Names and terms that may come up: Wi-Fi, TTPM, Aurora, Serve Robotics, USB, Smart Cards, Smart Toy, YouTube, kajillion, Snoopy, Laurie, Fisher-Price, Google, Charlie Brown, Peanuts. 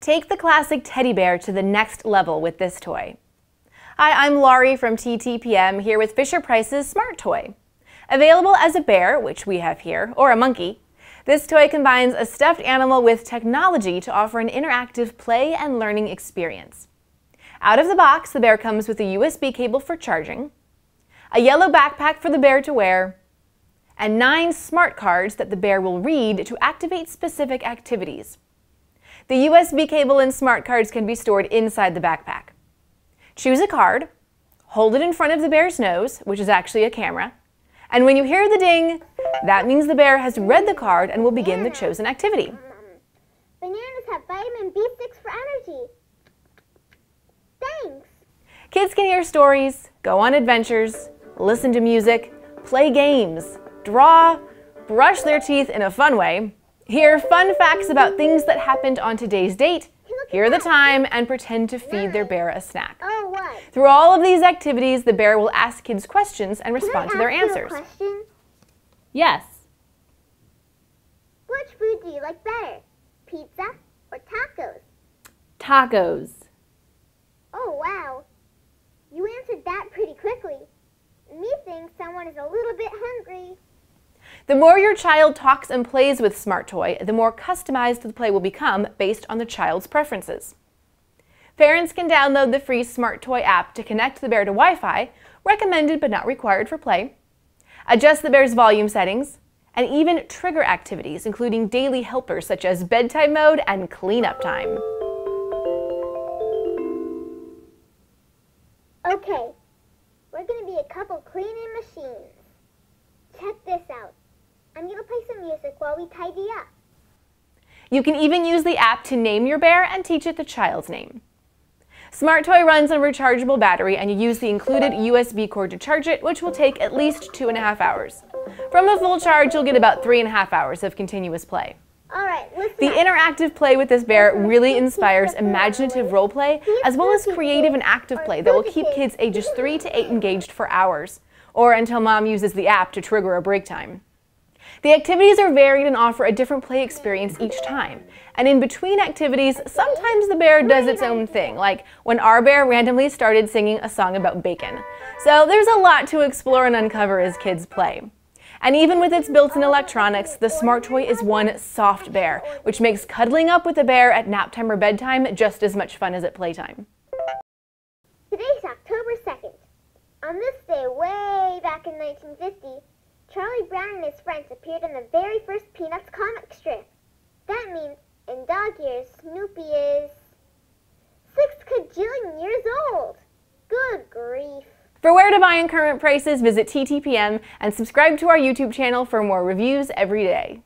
Take the classic teddy bear to the next level with this toy. Hi, I'm Laurie from TTPM here with Fisher-Price's Smart Toy. Available as a bear, which we have here, or a monkey, this toy combines a stuffed animal with technology to offer an interactive play and learning experience. Out of the box, the bear comes with a USB cable for charging, a yellow backpack for the bear to wear, and 9 smart cards that the bear will read to activate specific activities. The USB cable and smart cards can be stored inside the backpack. Choose a card, hold it in front of the bear's nose, which is actually a camera, and when you hear the ding, that means the bear has read the card and will begin the chosen activity. Bananas have vitamin B6 for energy. Thanks! Kids can hear stories, go on adventures, listen to music, play games, draw, brush their teeth in a fun way, hear fun facts about things that happened on today's date, hear the time, and pretend to feed their bear a snack. Through all of these activities, the bear will ask kids questions and respond to their answers. Yes. Which food do you like better? Pizza or tacos? Tacos. Oh, wow. You answered that pretty quickly. Me thinks someone is a little bit hungry. The more your child talks and plays with Smart Toy, the more customized the play will become based on the child's preferences. Parents can download the free Smart Toy app to connect the bear to Wi-Fi, recommended but not required for play, adjust the bear's volume settings, and even trigger activities, including daily helpers such as bedtime mode and cleanup time. Okay, we're going to be a couple cleaning machines. Check this out. I'm going to play some music while we tidy up. You can even use the app to name your bear and teach it the child's name. Smart Toy runs on rechargeable battery, and you use the included USB cord to charge it, which will take at least 2.5 hours. From a full charge, you'll get about 3.5 hours of continuous play. All right, the interactive play with this bear really inspires imaginative role play, as well as creative and active play that will keep kids ages 3 to 8 engaged for hours, or until mom uses the app to trigger a break time. The activities are varied and offer a different play experience each time. And in between activities, sometimes the bear does its own thing, like when our bear randomly started singing a song about bacon. So there's a lot to explore and uncover as kids play. And even with its built-in electronics, the Smart Toy is one soft bear, which makes cuddling up with a bear at nap time or bedtime just as much fun as at playtime. Today's October 2nd. On this day, way back in 1950, Charlie Brown and his friends appeared in the very first Peanuts comic strip. That means, in dog years, Snoopy is 6 kajillion years old. Good grief. For where to buy and current prices, visit TTPM and subscribe to our YouTube channel for more reviews every day.